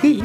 Oh,